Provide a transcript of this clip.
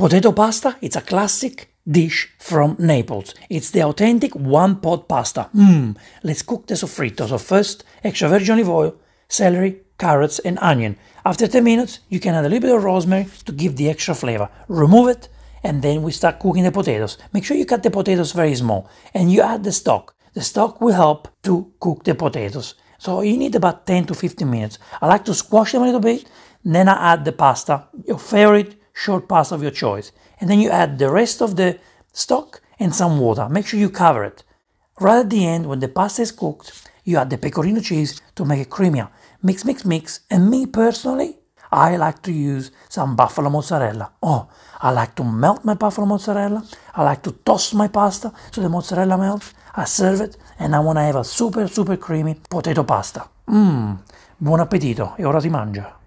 Potato pasta, it's a classic dish from Naples. It's the authentic one-pot pasta. Let's cook the soffritto. So first, extra virgin olive oil, celery, carrots and onion. After 10 minutes, you can add a little bit of rosemary to give the extra flavor. Remove it, and then we start cooking the potatoes. Make sure you cut the potatoes very small, and you add the stock. The stock will help to cook the potatoes. So you need about 10 to 15 minutes. I like to squash them a little bit, then I add the pasta, your favorite short pasta of your choice. And then you add the rest of the stock and some water. Make sure you cover it. Right at the end, when the pasta is cooked, you add the pecorino cheese to make it creamier. Mix. And me personally, I like to use some buffalo mozzarella. I like to melt my buffalo mozzarella. I like to toss my pasta so the mozzarella melts. I serve it, and I want to have a super creamy potato pasta. Buon appetito e ora si mangia.